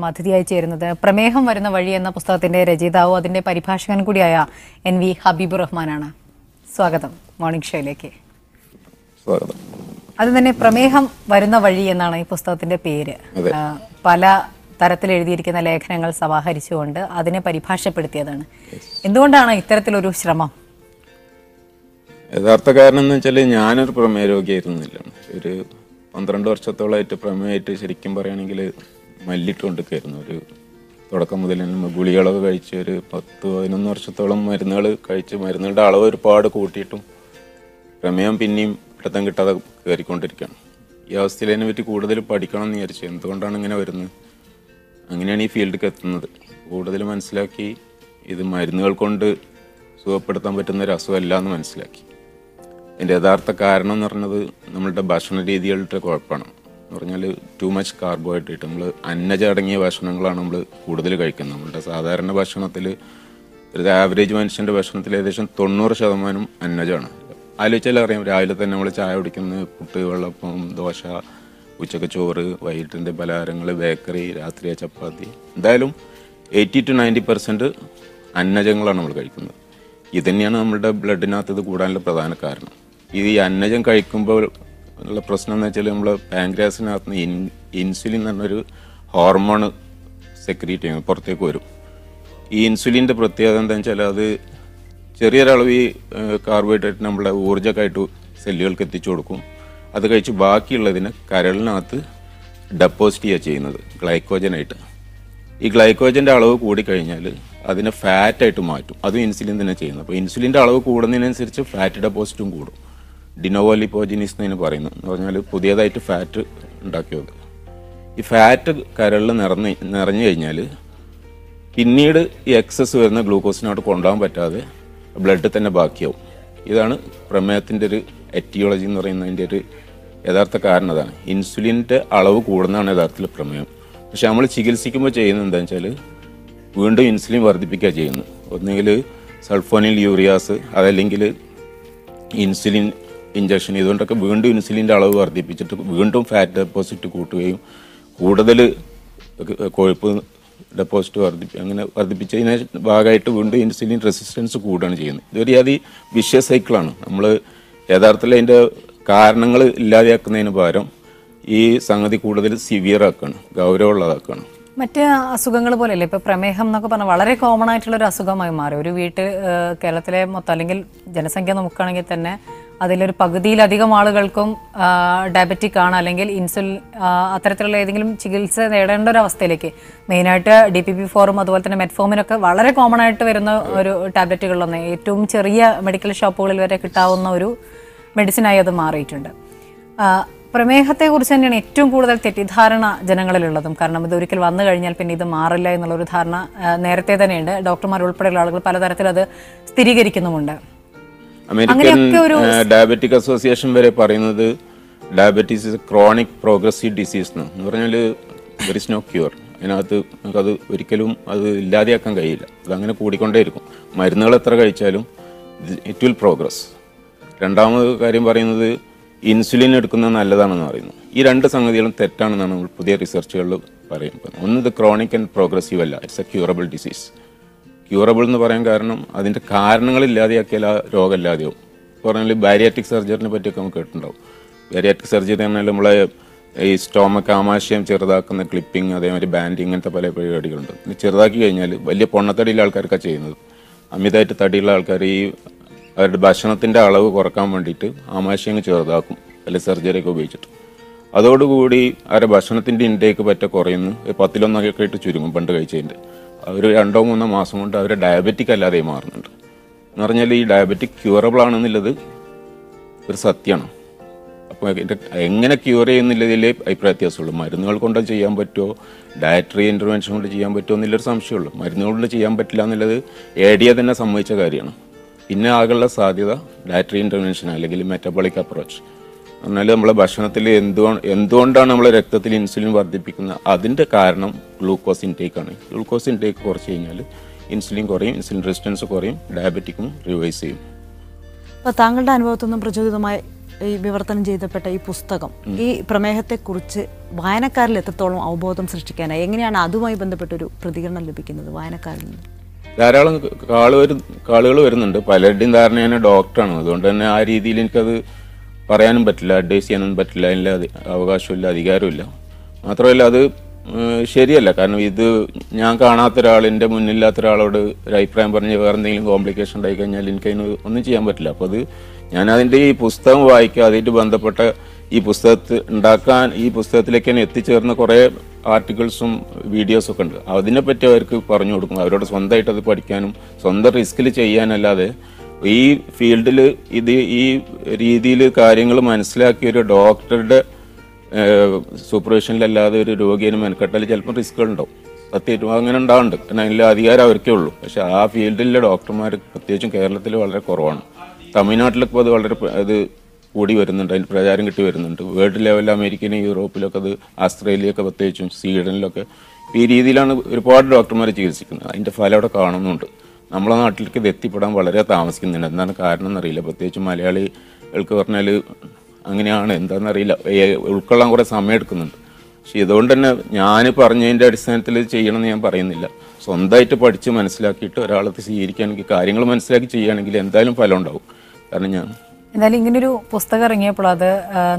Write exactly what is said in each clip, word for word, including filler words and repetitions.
Mathia Cherna, the Prameham Varana Vadi and the Pustatine Rejida, the Paripashan Kudia, and we Habibur of Manana. Swagatam, morning Shaileke. Other than a Prameham Varana Vadi and I Pustatine Pere Pala Tarathirikan Lake Hangal Savaharisu under Adene Paripasha Pertiadan. In the one dana, Tertulu Shrama. As Arthakaran Chalina Promero Gate on the door Chatola to Prame to Shirikimbaran. My little care, no, Toracamadan, Guliala, Gaicher, Patu, in North Shatolam, Marinal, Kaicher, Marinal, Dalo, Pada Cotitum, Rameam Pinim, Tatangata, very contradican. You are still innovative, the particular near Chen, Tondan and Avern. In any field, Cathan, Oda Manslaki, is the Marinal Conde, so Patam Veteran as well, Lan Manslaki. And the Adartha Karnan or another, Namata Bashanadi, the Ultra Corpana. Too much carbohydrate, and Najaranga Vasanangalanum, Udalikakanum, as other and Vasanatele, the average mentioned Vasantilization, Tonor Shadamanum, and Najana. I little island the knowledge I would come put the Dosha, Vichakachore, White and the Balarangla Bakery, Rathria Chapati. Dilum eighty to ninety percent and Najangalanum Kaikum. Idenianum blood dinner to the good and the Pradana Karna. Idi Najan Kaikumbo. The person is the pancreas and insulin hormone secreting. The insulin is the carbohydrate number of the cellular cells. That is why the carrier is deposited glycogen. This glycogen is fat. That is insulin. Insulin is fat deposited. Dinovo lipogenesis is a fat. If fat is carried, excess glucose not condom, but blood is a bakio. This is etiology. Insulin is a problem. If you have a chicken, insulin injection is not a wound insulin all over the picture to wound fat deposit to go to him. Wood of the corpus deposit or the picture in a bagay to wound insulin resistance to good and gene. There are the vicious cyclone. Amla Adarthala in the Karnangal Lariakan in a barum. E. Sangati Kuda severe akan, Gauro Lakan. Matea Asugangapole, Prameham Nakapana Valare Common Itler Asugama Maru, Vita Kalatale, Motalingal, Janasangan Mukangetane. Adil Pagadila Diga Malagalcum uh diabetic analingal insul uh athleticum chigilsa under Avasteleke. Mainata D P P forum Adwaltana metformin Valare common to Verna tabletical on a tum cheria medical shop or town medicine I the Maritunda. Uh Pramehate would send an etum good tetidharana general karna the Rical Vanda Gardinal Penny the Marilla in the Lordharna Nerte than end, Doctor Marul Padal Palather Stirigarikinamunda. American uh, Diabetic Association very paranoid. Diabetes is a chronic progressive disease. No, there is no cure. And that is because that curriculum is not there. That is it will progress. Second thing, insulin is not good. These two things are research. One is chronic and progressive. It's a curable disease. Curable in the Parangarnum, I think the carnal Ladia Kela Rogaladio. Currently, bariatric surgery never take on curtain. Bariatric surgery and Lamula, a stomach, amasham, Cheradak, and the clipping, the banding and the periodical. The Cheraki and Veliponatadil Alcarcachain. Amida Tadil Alcari, at Bashanatinda Alav or Commandit, Amashing Cheradak, a surgery go widget. Other goody are a Bashanatin intake by the Korean, a Patilon to Churum Pandagachain. Every underwoman massament are diabetic alare marnant. Normally, diabetic curable on the leather Satyan. I'm going to cure in the lip, I pratia sold my renal contagia yambato, dietary intervention to Giambaton, the Lersam Shul, my renology yambatlan the leather, edia than a Samachagarian. In Agala Sadida, dietary intervention, allegedly metabolic approach. Analamla Bashanatili and Don and Don Danamla rectatil insulin were the picna Adinta Karnum, glucose intake on it. Glucose intake or change insulin or insulin resistance or diabeticum, revising. But Tangle and Votum Project, my വിവർത്തനം ചെയ്യപ്പെട്ട ഈ പുസ്തകം ഈ പ്രമേഹത്തെക്കുറിച്ച് വായനക്കാരിൽ എത്രത്തോളം അവബോധം സൃഷ്ടിക്കാനായി എങ്ങനെയാണ് അതുമായി ബന്ധപ്പെട്ടൊരു പ്രതികരണം ലഭിക്കുന്നത് വായനക്കാരിൽ നിന്ന്? ധാരാളം കാളുകൾ വരുന്നുണ്ട്. പലരുടെയും ധാരണ ഞാൻ ഡോക്ടറാണ്, അതുകൊണ്ട് തന്നെ ആ രീതിയിൽ എനിക്കത് പറയാനും പറ്റില്ല, അഡ്വൈസ് ചെയ്യാനും പറ്റില്ല, അതിൻ്റെ അവകാശമില്ല, അധികാരമില്ല. മാത്രമല്ല അത് ശരിയല്ല, കാരണം ഇത് ഞാൻ കാണാത്ത ഒരാൾ എൻ്റെ മുന്നില്ലാത്ത ഒരാളോട് ഒരു അഭിപ്രായം പറഞ്ഞ് വേറെ എന്തെങ്കിലും കോംപ്ലിക്കേഷൻ ഉണ്ടായി കഴിഞ്ഞാൽ എനിക്കതിന് ഒന്നും ചെയ്യാൻ പറ്റില്ല. അപ്പോൾ അത് ഞാനതിൻ്റെ ഈ പുസ്തകം വായിക്കുക, അതിൻ്റെ ബന്ധപ്പെട്ട ഈ പുസ്തകത്തിൽ ഉണ്ടാക്കാൻ ഈ പുസ്തകത്തിലേക്ക് തന്നെ എത്തിച്ചേർന്ന കുറേ ആർട്ടിക്കിൾസും വീഡിയോസൊക്കെ ഉണ്ട്, അതിനെപ്പറ്റി അവർക്ക് പറഞ്ഞു കൊടുക്കും, അവരോട് സ്വന്തമായിട്ട് അത് പഠിക്കാനും സ്വന്തം റിസ്കിൽ ചെയ്യാനല്ലാതെ ഈ ഫീൽഡിൽ ഇത് ഈ രീതിയിൽ കാര്യങ്ങൾ മനസ്സിലാക്കിയ ഒരു ഡോക്ടറുടെ സൂപ്പർവിഷനിലല്ലാതെ ഒരു രോഗിയെ മെനക്കെട്ടാൽ ചിലപ്പോൾ റിസ്ക്കുകളുണ്ടാവും, പ്രത്യേകിച്ചും അങ്ങനെ ഉണ്ടാവുന്നുണ്ട്, കാരണം അതിൻ്റെ അധികാരം അവർക്കേ ഉള്ളൂ. പക്ഷേ ആ ഫീൽഡിലെ ഡോക്ടർമാർ പ്രത്യേകിച്ചും കേരളത്തിൽ വളരെ കുറവാണ്. തമിഴ്നാട്ടിലൊക്കെ അത് വളരെ അത് കൂടി വരുന്നുണ്ട്, അതിന് പ്രചാരം കിട്ടി വരുന്നുണ്ട്. വേൾഡ് ലെവലിൽ അമേരിക്കയിലും യൂറോപ്പിലൊക്കെ അത് ആസ്ട്രേലിയയൊക്കെ പ്രത്യേകിച്ചും സ്വീഡനിലൊക്കെ ഈ രീതിയിലാണ് ഒരുപാട് ഡോക്ടർമാർ ചികിത്സിക്കുന്നത്. അതിൻ്റെ ഫലം അവിടെ കാണുന്നുണ്ട്. നമ്മളെ നാട്ടിലേക്ക് ഇത് എത്തിപ്പെടാൻ വളരെ താമസിക്കുന്നുണ്ട്. എന്താണ് കാരണം എന്നറിയില്ല, പ്രത്യേകിച്ച് മലയാളികൾക്ക് പറഞ്ഞാൽ അങ്ങനെയാണ്, എന്താണെന്നറിയില്ല, ഉൾക്കൊള്ളാൻ കുറേ സമയം എടുക്കുന്നുണ്ട്. പക്ഷേ ഇതുകൊണ്ട് തന്നെ ഞാൻ പറഞ്ഞതിൻ്റെ അടിസ്ഥാനത്തിൽ ചെയ്യണമെന്ന് ഞാൻ പറയുന്നില്ല. സ്വന്തമായിട്ട് പഠിച്ച് മനസ്സിലാക്കിയിട്ട് ഒരാളത്ത് സ്വീകരിക്കുകയാണെങ്കിൽ കാര്യങ്ങൾ മനസ്സിലാക്കി ചെയ്യുകയാണെങ്കിൽ എന്തായാലും ഫലം ഉണ്ടാവും. കാരണം ഞാൻ എന്തായാലും ഇങ്ങനൊരു പുസ്തകം ഇറങ്ങിയപ്പോൾ അത്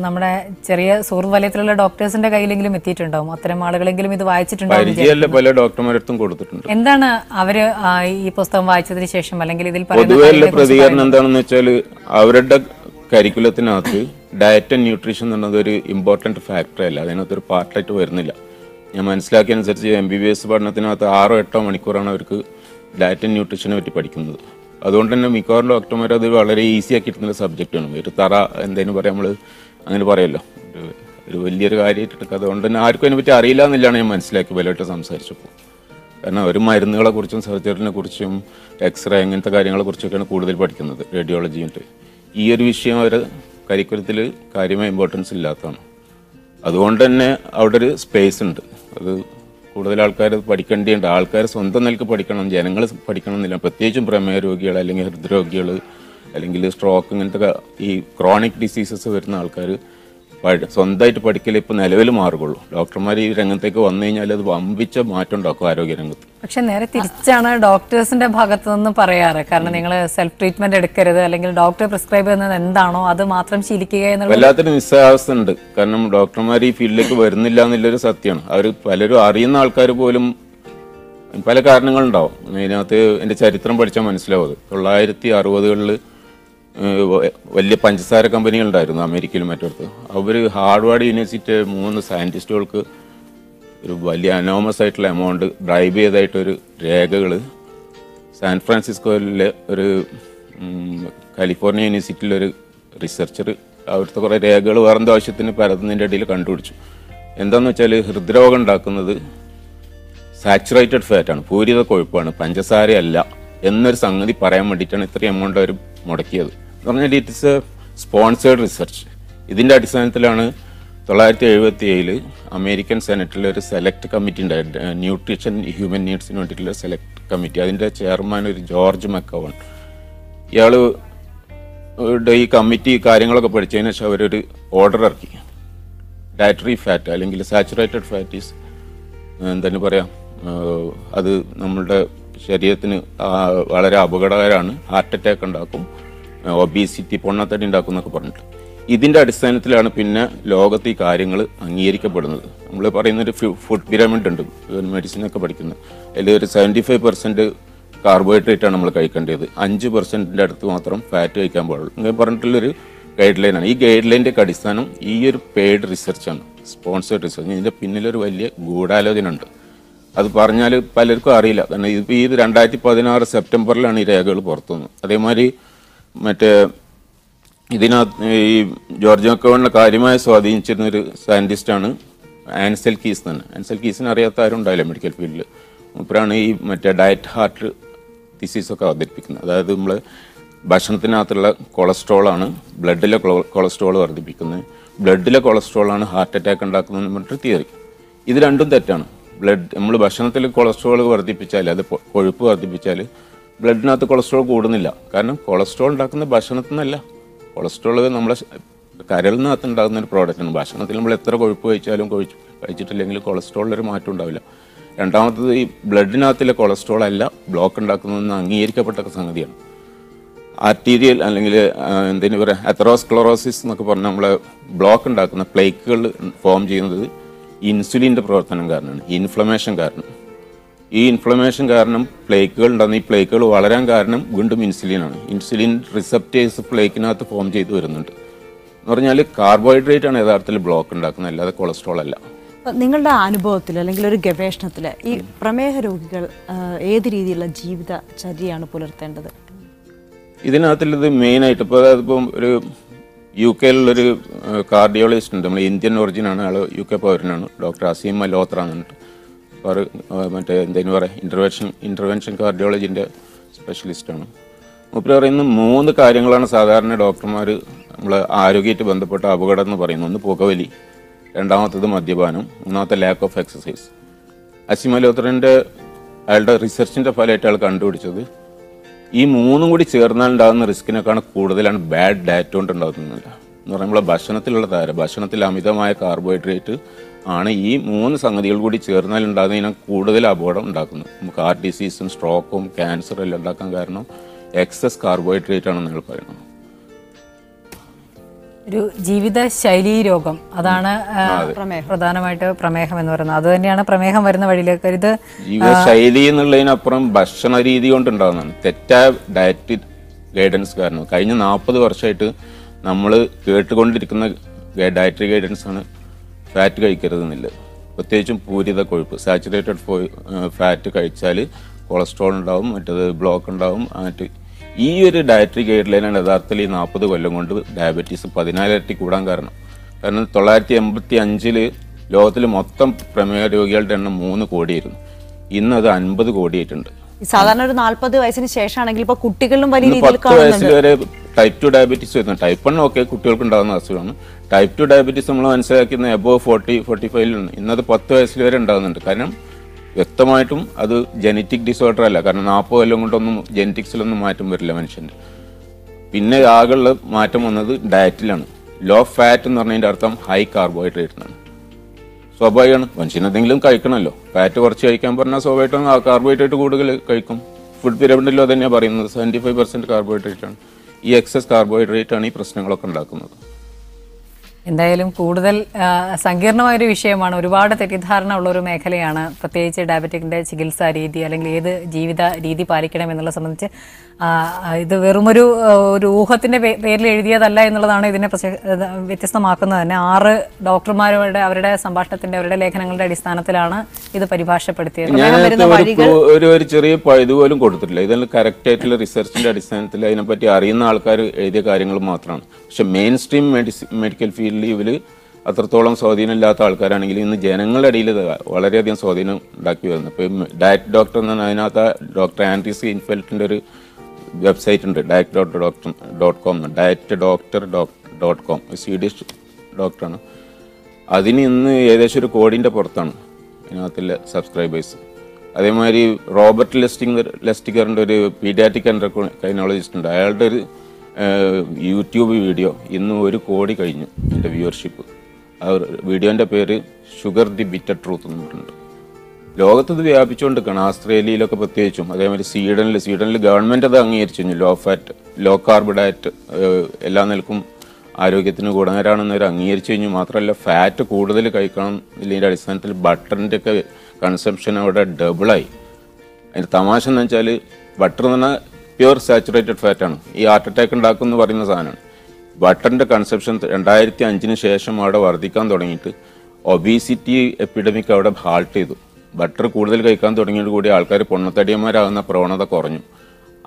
നമ്മുടെ ചെറിയ സുഹൃത്ത് വലയത്തിലുള്ള ഡോക്ടേഴ്സിന്റെ കയ്യിലെങ്കിലും എത്തിയിട്ടുണ്ടാവും, അത്തരം ആളുകളെങ്കിലും ഇത് വായിച്ചിട്ടുണ്ടാവും, പല ഡോക്ടർമാരടുത്തും കൊടുത്തിട്ടുണ്ട്. എന്താണ് അവര് ഈ പുസ്തകം വായിച്ചതിന് ശേഷം അല്ലെങ്കിൽ ഇതിൽ പൊതുവെയുള്ള പ്രതികരണം എന്താണെന്ന് വെച്ചാൽ, അവരുടെ കരിക്കുലത്തിനകത്ത് ഡയറ്റ് ആൻഡ് ന്യൂട്രീഷൻ എന്നുള്ളത് ഒരു ഇമ്പോർട്ടൻറ്റ് ഫാക്ടറല്ല, അതിനകത്തൊരു പാർട്ടായിട്ട് വരുന്നില്ല. ഞാൻ മനസ്സിലാക്കിയ അനുസരിച്ച് എം ബി ബി എസ് പഠനത്തിനകത്ത് ആറോ എട്ടോ മണിക്കൂറാണ് അവർക്ക് ഡയറ്റ് ആൻഡ് ന്യൂട്രീഷനെ പറ്റി പഠിക്കുന്നത്. അതുകൊണ്ട് തന്നെ മിക്കവാറും ഡോക്ടർമാർ അത് വളരെ ഈസി ആക്കി എടുക്കുന്ന സബ്ജക്റ്റാണ്. ഒരു തറ എന്തെങ്കിലും പറയാം, നമ്മൾ അങ്ങനെ പറയുമല്ലോ, ഒരു വലിയൊരു കാര്യമായിട്ട് എടുക്കുക. അതുകൊണ്ട് തന്നെ ആർക്കും അതിനെപ്പറ്റി അറിയില്ല എന്നില്ലാണ് ഞാൻ മനസ്സിലാക്കി പലയിട്ട് സംസാരിച്ചപ്പോൾ. കാരണം അവർ മരുന്നുകളെക്കുറിച്ചും സർജറിനെ കുറിച്ചും എക്സ്റേ അങ്ങനത്തെ കാര്യങ്ങളെക്കുറിച്ചൊക്കെയാണ് കൂടുതൽ പഠിക്കുന്നത്, റേഡിയോളജി ഉണ്ട്. ഈ ഒരു വിഷയം അവർ കരിക്കുലത്തിൽ കാര്യമായ ഇമ്പോർട്ടൻസ് ഇല്ലാത്തതാണ്. അതുകൊണ്ട് തന്നെ അവിടെ ഒരു സ്പേസ് ഉണ്ട്, അത് കൂടുതൽ ആൾക്കാർ പഠിക്കേണ്ടതുണ്ട്. ആൾക്കാർ സ്വന്തം നിലക്ക് പഠിക്കണം, ജനങ്ങൾ പഠിക്കണം എന്നില്ല. പ്രത്യേകിച്ചും പ്രമേഹ രോഗികൾ അല്ലെങ്കിൽ ഹൃദ്രോഗികൾ അല്ലെങ്കിൽ സ്ട്രോക്ക് ഇങ്ങനത്തെ ഈ ക്രോണിക് ഡിസീസസ് വരുന്ന ആൾക്കാർ സ്വന്തമായിട്ട് പഠിക്കൽ ഇപ്പോൾ നിലവിൽ മാറുകയുള്ളൂ. ഡോക്ടർമാർ ഈ രംഗത്തേക്ക് വന്നു കഴിഞ്ഞാൽ അത് വമ്പിച്ച മാറ്റം ഉണ്ടാക്കും ആരോഗ്യ രംഗത്ത്. പക്ഷെ നേരെ തിരിച്ചാണ് ഡോക്ടേഴ്സിന്റെ ഭാഗത്തു നിന്ന് പറയാറ്, കാരണം നിങ്ങൾ സെൽഫ് ട്രീറ്റ്മെന്റ് എടുക്കരുത്, അല്ലെങ്കിൽ ഡോക്ടർ പ്രിസ്ക്രൈബ് ചെയ്യുന്നത് എന്താണോ അത് മാത്രം ശീലിക്കുക എന്നുള്ള വല്ലാത്തൊരു നിസ്സഹാവസ്ഥ ഉണ്ട്. കാരണം ഡോക്ടർമാർ ഈ ഫീൽഡിലേക്ക് വരുന്നില്ല എന്നുള്ളൊരു സത്യമാണ്. അവർ പലരും അറിയുന്ന ആൾക്കാർ പോലും പല കാരണങ്ങളുണ്ടാവും. ഇതിനകത്ത് എൻ്റെ ചരിത്രം പഠിച്ചാൽ മനസ്സിലാവും. തൊള്ളായിരത്തി അറുപതുകളിൽ വലിയ പഞ്ചസാര കമ്പനികളുണ്ടായിരുന്നു അമേരിക്കയിലും മറ്റടുത്ത്. അവർ ഹാർവാർഡ് യൂണിവേഴ്സിറ്റി മൂന്ന് സയൻറ്റിസ്റ്റുകൾക്ക് ഒരു വലിയ അനോമസ് ആയിട്ടുള്ള എമൗണ്ട് ബ്രൈബ് ചെയ്തായിട്ടൊരു രേഖകൾ സാൻ ഫ്രാൻസിസ്കോയിലെ ഒരു കാലിഫോർണിയ യൂണിവേഴ്സിറ്റിയിലൊരു റിസർച്ചർ അവിടുത്തെ കുറേ രേഖകൾ വേറെന്താ ആവശ്യത്തിന് പരത്തുന്നതിൻ്റെ ഇടയിൽ കണ്ടുപിടിച്ചു. എന്താണെന്ന് വെച്ചാൽ ഹൃദ്രോഗം ഉണ്ടാക്കുന്നത് സാച്ചുറേറ്റഡ് ഫാറ്റാണ്, പൂരിത കൊഴുപ്പാണ്, പഞ്ചസാരയല്ല എന്നൊരു സംഗതി പറയാൻ വേണ്ടിയിട്ടാണ് ഇത്രയും എമൗണ്ട് അവർ മുടക്കിയത്. എന്ന് പറഞ്ഞാൽ it is a sponsored research. ഇതിൻ്റെ അടിസ്ഥാനത്തിലാണ് തൊള്ളായിരത്തി എഴുപത്തി ഏഴിൽ അമേരിക്കൻ സെനറ്റിലെ ഒരു സെലക്ട് കമ്മിറ്റി ഉണ്ടായിരുന്നു, ന്യൂട്രീഷൻ ഹ്യൂമൻ നീഡ്സിന് വേണ്ടിയിട്ടുള്ള സെലക്ട് കമ്മിറ്റി. അതിൻ്റെ ചെയർമാൻ ഒരു ജോർജ് മക്കവൺ. ഇയാൾ ഈ കമ്മിറ്റി കാര്യങ്ങളൊക്കെ പഠിച്ചതിന് ശേഷം അവരൊരു ഓർഡർ ഇറക്കി, ഡയറ്ററി ഫാറ്റ് അല്ലെങ്കിൽ സാച്ചുറേറ്റഡ് ഫാറ്റ് ഈസ് എന്താണ് പറയുക, അത് നമ്മളുടെ ശരീരത്തിന് വളരെ അപകടകരമാണ്, ഹാർട്ട് അറ്റാക്ക് ഉണ്ടാക്കും, ഒബീസിറ്റി പൊണ്ണത്തടി ഉണ്ടാക്കും എന്നൊക്കെ പറഞ്ഞിട്ട്. ഇതിൻ്റെ അടിസ്ഥാനത്തിലാണ് പിന്നെ ലോകത്ത് ഈ കാര്യങ്ങൾ അംഗീകരിക്കപ്പെടുന്നത്. നമ്മൾ പറയുന്നൊരു ഫുഡ് പിരമിഡ് ഉണ്ട് മെഡിസിനൊക്കെ പഠിക്കുന്നത്. അതിൽ ഒരു സെവൻറ്റി ഫൈവ് പെർസെൻറ്റ് കാർബോഹൈഡ്രേറ്റാണ് നമ്മൾ കഴിക്കേണ്ടത്, അഞ്ച് പെർസെൻറ്റിൻ്റെ അടുത്ത് മാത്രം ഫാറ്റ് കഴിക്കാൻ പാടുള്ളൂ എന്ന് പറഞ്ഞിട്ടുള്ളൊരു ഗൈഡ് ലൈനാണ്. ഈ ഗൈഡ് ലൈൻ്റെ അടിസ്ഥാനം ഈ ഒരു പെയ്ഡ് റിസർച്ചാണ്, സ്പോൺസേഡ് റിസർച്ച്. ഇതിൻ്റെ പിന്നിലൊരു വലിയ ഗൂഢാലോചന ഉണ്ട്, അത് പറഞ്ഞാൽ പലർക്കും അറിയില്ല. കാരണം ഇതിപ്പോൾ ഈ രണ്ടായിരത്തി പതിനാറ് സെപ്റ്റംബറിലാണ് ഈ രേഖകൾ പുറത്തു വന്നത്. അതേമാതിരി മറ്റേ ഇതിനകത്ത് ഈ ജോർജ് മക്കവണിനെ കാര്യമായി സ്വാധീനിച്ചിരുന്നൊരു സയൻറ്റിസ്റ്റാണ് ആൻസൽ കീസ് തന്നെ. ആൻസൽ കീസിന് അറിയാത്ത ആരും ഉണ്ടാവില്ല മെഡിക്കൽ ഫീൽഡിൽ. മൂപ്പരാണ് ഈ മറ്റേ ഡയറ്റ് ഹാർട്ട് ഡിസീസൊക്കെ വർദ്ധിപ്പിക്കുന്നത്. അതായത് നമ്മൾ ഭക്ഷണത്തിനകത്തുള്ള കൊളസ്ട്രോളാണ് ബ്ലഡിലെ കൊളസ്ട്രോൾ വർദ്ധിപ്പിക്കുന്നത്, ബ്ലഡിലെ കൊളസ്ട്രോളാണ് ഹാർട്ട് അറ്റാക്ക് ഉണ്ടാക്കുന്നതെന്ന് പറഞ്ഞിട്ട് തിയറി. ഇത് രണ്ടും തെറ്റാണ്. ബ്ലഡ് നമ്മൾ ഭക്ഷണത്തിൽ കൊളസ്ട്രോൾ വർദ്ധിപ്പിച്ചാൽ, അത് കൊഴുപ്പ് വർദ്ധിപ്പിച്ചാൽ ബ്ലഡിനകത്ത് കൊളസ്ട്രോൾ കൂടുന്നില്ല. കാരണം കൊളസ്ട്രോൾ ഉണ്ടാക്കുന്ന ഭക്ഷണത്തിൽ നിന്നല്ല, കൊളസ്ട്രോൾ നമ്മളെ കരളിനകത്ത് ഉണ്ടാകുന്ന ഒരു പ്രോഡക്റ്റാണ് ഭക്ഷണത്തിൽ നമ്മൾ എത്ര കൊഴുപ്പ് കഴിച്ചാലും കൊഴിച്ച് കഴിച്ചിട്ടില്ലെങ്കിൽ കൊളസ്ട്രോളിലൊരു മാറ്റം ഉണ്ടാവില്ല. രണ്ടാമത്തത് ഈ ബ്ലഡിനകത്തിലെ കൊളസ്ട്രോൾ അല്ല ബ്ലോക്ക് ഉണ്ടാക്കുന്നതെന്ന് അംഗീകരിക്കപ്പെട്ട സംഗതിയാണ്. ആർട്ടീരിയൽ അല്ലെങ്കിൽ എന്തിനു പറയുക അതെറോസ്ക്ലറോസിസ് എന്നൊക്കെ പറഞ്ഞാൽ നമ്മൾ ബ്ലോക്ക് ഉണ്ടാക്കുന്ന പ്ലേക്കുകൾ ഫോം ചെയ്യുന്നത് ഇൻസുലിൻ്റെ പ്രവർത്തനം കാരണമാണ്, ഇൻഫ്ലമേഷൻ കാരണം. ഈ ഇൻഫ്ലമേഷൻ കാരണം പ്ലേക്കുകൾ ഉണ്ടാകുന്ന ഈ പ്ലേക്കുകൾ വളരാൻ കാരണം വീണ്ടും ഇൻസുലിനാണ്. ഇൻസുലിൻ റിസപ്റ്റേഴ്സ് പ്ലേക്കിനകത്ത് ഫോം ചെയ്ത് വരുന്നുണ്ട് എന്ന് പറഞ്ഞാൽ കാർബോഹൈഡ്രേറ്റ് ആണ് യഥാർത്ഥത്തിൽ ബ്ലോക്ക് ഉണ്ടാക്കുന്നത്, അല്ലാതെ കൊളസ്ട്രോൾ അല്ല. നിങ്ങളുടെ അനുഭവത്തിൽ അല്ലെങ്കിൽ ഒരു ഗവേഷണത്തിൽ ഈ പ്രമേഹ രോഗികൾ ഏത് രീതിയിലുള്ള ജീവിതചര്യയാണ് പുലർത്തേണ്ടത്? ഇതിനകത്തുള്ളത് മെയിനായിട്ട് ഇപ്പോൾ അതായത് ഇപ്പം ഒരു യു കെയിലുള്ളൊരു കാർഡിയോളജിസ്റ്റ് ഉണ്ട്, നമ്മൾ ഇന്ത്യൻ ഒറിജിനാണ്, ആൾ യു കെ പൗരനാണ്, ഡോക്ടർ അസീം മലോത്ര എന്നിട്ട് അവർ മറ്റേ എന്തെന്ന് പറയുക ഇൻ്റർവെൻഷൻ ഇൻ്റർവെൻഷൻ കാർഡിയോളജിൻ്റെ സ്പെഷ്യലിസ്റ്റാണ്. മുപ്പര് പറയുന്നത് മൂന്ന് കാര്യങ്ങളാണ് സാധാരണ ഡോക്ടർമാർ നമ്മൾ ആരോഗ്യമായിട്ട് ബന്ധപ്പെട്ട അപകടം എന്ന് പറയുന്നത്. ഒന്ന് പുകവലി, രണ്ടാമത്തത് മദ്യപാനം, മൂന്നാമത്തെ ലാക്ക് ഓഫ് എക്സസൈസ്. അസീം മലോത്രൻ്റെ അയാളുടെ റിസർച്ചിൻ്റെ ഫലമായിട്ട് അയാൾ കണ്ടുപിടിച്ചത് ഈ മൂന്നും കൂടി ചേർന്നാൽ ഉണ്ടാകുന്ന റിസ്കിനേക്കാണ് കൂടുതലാണ് ബാഡ് ഡയറ്റ് കൊണ്ട് ഉണ്ടാകുന്നില്ല എന്ന് പറയുമ്പോൾ ഭക്ഷണത്തിലുള്ള താരം ഭക്ഷണത്തിൽ അമിതമായ കാർബോഹൈഡ്രേറ്റ് ആണ് ഈ മൂന്ന് സംഗതികൾ കൂടി ചേർന്നാൽ ഉണ്ടാകുന്നതിനാണ് കൂടുതൽ അപകടം ഉണ്ടാക്കുന്നത്. നമുക്ക് ഹാർട്ട് ഡിസീസും സ്ട്രോക്കും ക്യാൻസറും എല്ലാം ഉണ്ടാക്കാൻ കാരണം എക്സസ് കാർബോഹൈഡ്രേറ്റ് ആണെന്ന് ഞങ്ങൾ പറയുന്നത്. ഒരു ജീവിതശൈലീ രോഗം, അതാണ് പ്രധാനമായിട്ട് പ്രമേഹം എന്ന് പറയുന്നത്. അത് തന്നെയാണ് പ്രമേഹം വരുന്ന വഴിയിലേക്ക്. ഇത് ജീവിതശൈലി എന്നുള്ളതിനപ്പുറം ഭക്ഷണ രീതി കൊണ്ടുണ്ടാകുന്നതാണ്, തെറ്റായ ഡയറ്റ് ഗൈഡൻസ് കാരണം. കഴിഞ്ഞ നാൽപ്പത് വർഷമായിട്ട് നമ്മൾ കേട്ടുകൊണ്ടിരിക്കുന്ന ഡയറ്ററി ഗൈഡൻസ് ആണ് ഫാറ്റ് കഴിക്കരുതെന്നില്ല, പ്രത്യേകിച്ചും പൂരിത കൊഴുപ്പ് സാച്ചുറേറ്റഡ് ഫാറ്റ് കഴിച്ചാൽ കൊളസ്ട്രോൾ ഉണ്ടാവും, മറ്റേത് ബ്ലോക്ക് ഉണ്ടാവും. മറ്റ് ഈ ഒരു ഡയറ്ററി ഗൈഡ് ലൈനാണ് യഥാർത്ഥത്തിൽ ഈ നാൽപ്പത് കൊല്ലം കൊണ്ട് ഡയബറ്റീസ് പതിനാലിരട്ടി കൂടാൻ കാരണം. കാരണം തൊള്ളായിരത്തി എൺപത്തി അഞ്ചിൽ ലോകത്തിൽ മൊത്തം പ്രമേഹ രോഗികളുടെ എണ്ണം മൂന്ന് കോടിയായിരുന്നു, ഇന്ന് അത് അൻപത് കോടിയായിട്ടുണ്ട്. സാധാരണ ഒരു നാൽപ്പത് വയസ്സിന് ശേഷമാണെങ്കിൽ ഇപ്പോൾ കുട്ടികളിലും വലിയ രീതിയിൽ പത്ത് വയസ്സിൽ വരെ ടൈപ്പ് ടു ഡയബറ്റീസ് വരുന്നത്. ടൈപ്പ് വൺ ഓക്കെ കുട്ടികൾക്ക് ഉണ്ടാകുന്ന അസുഖമാണ്, ടൈപ്പ് ടു ഡയബറ്റീസ് നമ്മൾ മനസ്സിലാക്കുന്ന എബോവ് ഫോർട്ടി ഫോർട്ടി ഫൈവിലാണ്, ഇന്നത് പത്ത് വയസ്സിൽ വരെ ഉണ്ടാകുന്നുണ്ട്. കാരണം വ്യക്തമായിട്ടും അത് ജനറ്റിക് ഡിസോർഡർ അല്ല, കാരണം നാൽപ്പത് കൊല്ലം കൊണ്ടൊന്നും ജനറ്റിക്സിലൊന്നും മാറ്റം വരില്ല മനുഷ്യൻ്റെ. പിന്നെ ആകെയുള്ള മാറ്റം വന്നത് ഡയറ്റിലാണ്. ലോ ഫാറ്റ് എന്ന് പറഞ്ഞതിൻ്റെ അർത്ഥം ഹൈ കാർബോഹൈഡ്രേറ്റ് എന്നാണ്. സ്വാഭാവികമാണ് മനുഷ്യന് എന്തെങ്കിലും കഴിക്കണമല്ലോ, ഫാറ്റ് കുറച്ച് കഴിക്കാൻ പറഞ്ഞാൽ സ്വാഭാവികമായിട്ടും ആ കാർബോഹൈഡ്രേറ്റ് കൂടുതൽ കഴിക്കും. ഫുഡ് പിരമിഡിലോ തന്നെയാണ് പറയുന്നത് സെവൻറ്റി ഫൈവ് പെർസെൻറ്റ് കാർബോഹൈഡ്രേറ്റാണ്. ഈ എക്സസ് കാർബോഹൈഡ്രേറ്റ് ആണ് ഈ പ്രശ്നങ്ങളൊക്കെ ഉണ്ടാക്കുന്നത്. എന്തായാലും കൂടുതൽ സങ്കീർണമായൊരു വിഷയമാണ്, ഒരുപാട് തെറ്റിദ്ധാരണ ഉള്ളൊരു മേഖലയാണ്. പ്രത്യേകിച്ച് ഡയബറ്റിക്കിൻ്റെ ചികിത്സാ രീതി അല്ലെങ്കിൽ ഏത് ജീവിത രീതി പാലിക്കണം എന്നുള്ളത് സംബന്ധിച്ച് ഇത് വെറുമൊരു ഒരു ഊഹത്തിൻ്റെ പേരിൽ എഴുതിയതല്ല എന്നുള്ളതാണ് ഇതിനെ വ്യത്യസ്തമാക്കുന്നത് തന്നെ. ആറ് ഡോക്ടർമാരുടെ അവരുടെ സംഭാഷണത്തിൻ്റെ അവരുടെ ലേഖനങ്ങളുടെ അടിസ്ഥാനത്തിലാണ് ഇത് പരിഭാഷപ്പെടുത്തിയത്. ഒരു ചെറിയ ഇതുപോലും കൊടുത്തിട്ടില്ല, ഇതെല്ലാം കറക്റ്റ് ആയിട്ടുള്ള റിസർച്ചിൻ്റെ അടിസ്ഥാനത്തിൽ അതിനെപ്പറ്റി അറിയുന്ന ആൾക്കാർ എഴുതിയ കാര്യങ്ങൾ മാത്രമാണ്. പക്ഷെ മെയിൻ സ്ട്രീം മെഡിസി മെഡിക്കൽ ഫീൽഡ് ഇവർ അത്രത്തോളം സ്വാധീനമില്ലാത്ത ആൾക്കാരാണെങ്കിൽ ഇന്ന് ജനങ്ങളുടെ ഇടയിൽ വളരെയധികം സ്വാധീനം ഉണ്ടാക്കി വരുന്നു. ഇപ്പോൾ ഡയറ്റ് ഡോക്ടർ എന്ന് പറഞ്ഞാൽ അതിനകത്ത് ഡോക്ടർ ആൻഡ്രീസ് ഇൻഫെൽറ്റിൻ്റെ ഒരു വെബ്സൈറ്റ് ഉണ്ട്, diet dot doctor dot com എന്ന്, diet doctor dot com, Swedish ഡോക്ടറാണ്. അതിന് ഇന്ന് ഏകദേശം ഒരു കോടിൻ്റെ പുറത്താണ് ഇതിനകത്തുള്ള സബ്സ്ക്രൈബേഴ്സ്. അതേമാതിരി റോബർട്ട് ലെസ്റ്റിംഗ് ലെസ്റ്റിഗറിൻ്റെ ഒരു പീഡിയാട്രിക് എൻഡോക്രൈനോളജിസ്റ്റ് ഉണ്ട്, അയാളുടെ ഒരു യൂട്യൂബ് വീഡിയോ ഇന്ന് ഒരു കോടി കഴിഞ്ഞു എൻ്റെ വ്യൂവർഷിപ്പ്. ആ വീഡിയോൻ്റെ പേര് ഷുഗർ ദി ബിറ്റർ ട്രൂത്ത് എന്ന് പറഞ്ഞിട്ടുണ്ട്. ലോകത്തത് വ്യാപിച്ചുകൊണ്ടിരിക്കുകയാണ്, ആസ്ട്രേലിയയിലൊക്കെ പ്രത്യേകിച്ചും. അതേമാതിരി സ്വീഡനിൽ സ്വീഡനിൽ ഗവൺമെൻറ് അത് അംഗീകരിച്ചു കഴിഞ്ഞു, low fat low carb diet എല്ലാ നിലക്കും ആരോഗ്യത്തിന് ഗുണകരമാണെന്നവർ അംഗീകരിച്ചു കഴിഞ്ഞു. മാത്രമല്ല ഫാറ്റ് കൂടുതൽ കഴിക്കണം ഇതിൻ്റെ അടിസ്ഥാനത്തിൽ ബട്ടറിൻ്റെയൊക്കെ കൺസംഷൻ അവിടെ ഡബിളായി. അതിൻ്റെ തമാശ എന്ന് വെച്ചാൽ ബട്ടർ എന്ന് പറഞ്ഞാൽ പ്യുവർ സാച്ചുറേറ്റഡ് ഫാറ്റാണ്, ഈ ഹാർട്ട് അറ്റാക്ക് ഉണ്ടാക്കും എന്ന് പറയുന്ന സാധനമാണ്. ബട്ടറിൻ്റെ കൺസപ്ഷൻ രണ്ടായിരത്തി അഞ്ചിന് ശേഷം അവിടെ വർദ്ധിക്കാൻ തുടങ്ങിയിട്ട് ഒബീസിറ്റി എപ്പിഡമിക് അവിടെ ഹാൾട്ട് ചെയ്തു. ബട്ടർ കൂടുതൽ കഴിക്കാൻ തുടങ്ങിയത് കൂടി ആൾക്കാർ പൊണ്ണത്തടിയന്മാരാകുന്ന പ്രവണത കുറഞ്ഞു,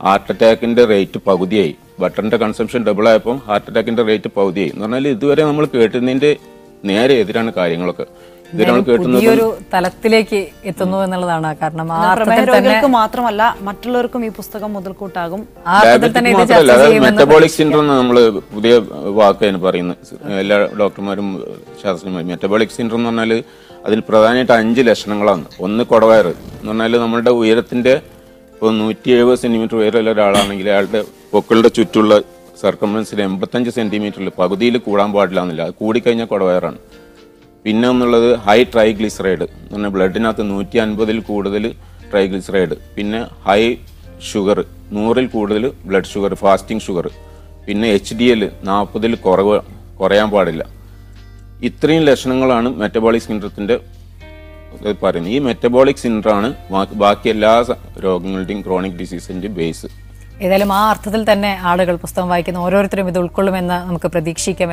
ഹാർട്ട് അറ്റാക്കിൻ്റെ റേറ്റ് പകുതിയായി. ബട്ടറിൻ്റെ കൺസംഷൻ ഡബിളായപ്പം ഹാർട്ട് അറ്റാക്കിൻ്റെ റേറ്റ് പകുതിയായി എന്ന് പറഞ്ഞാൽ ഇതുവരെ നമ്മൾ കേട്ടുന്നതിൻ്റെ നേരെ എതിരാണ് കാര്യങ്ങളൊക്കെ. ഒരു തലത്തിലേക്ക് എത്തുന്നു എന്നുള്ളതാണ്. കാരണം രോഗികൾക്ക് മാത്രമല്ല മറ്റുള്ളവർക്കും ഈ പുസ്തകം മുതൽക്കൂട്ടാകും. മെറ്റബോളിക് സിൻഡ്രോം നമ്മൾ പുതിയ വാക്കാണ് പറയുന്നത്, എല്ലാ ഡോക്ടർമാരും ശാസ്ത്രജ്ഞന്മാരും. മെറ്റബോളിക് സിൻഡ്രോം എന്ന് പറഞ്ഞാൽ അതിൽ പ്രധാനമായിട്ട് അഞ്ച് ലക്ഷണങ്ങളാണ്. ഒന്ന് കുടവയറ് എന്ന് പറഞ്ഞാൽ നമ്മളുടെ ഉയരത്തിൻ്റെ ഇപ്പോൾ നൂറ്റി എഴുപത് സെന്റിമീറ്റർ ഉയരമുള്ള ഒരാളാണെങ്കിൽ അയാളുടെ പൊക്കളുടെ ചുറ്റുള്ള circumference eighty-five centimeters, Pagodil Kuram Badlanilla, Kudikanya Kodaran. Pinam high triglyceride, and a blood in the Nutian Badil Kudil triglyceride, Pinna high sugar, Noril Kudil, blood sugar, fasting sugar, Pinna H D L, Napadil Koram Badilla. Itrin Lashanalan, metabolic syndrome. This metabolic syndrome is the base of chronic disease. This is the first time that we have to do this. We have to do this. Then I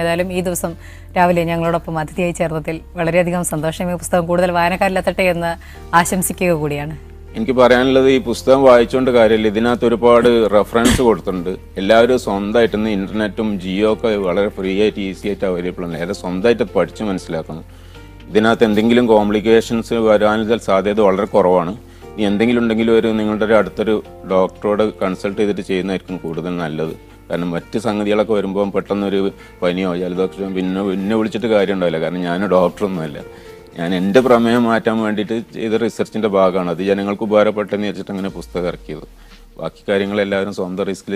think complications were another Sade or Corona. The ending doctor consulted the chain that concluded than I love. And Matisangala Corimbo, Patanari, Pino, Yaldoxum, Vinavich, and Dalagan, a doctor. And end up from him, I attempted either research in the Bagana, the General Kubara Patani, and a Pusta Kill. Waki carrying a lions on the risk.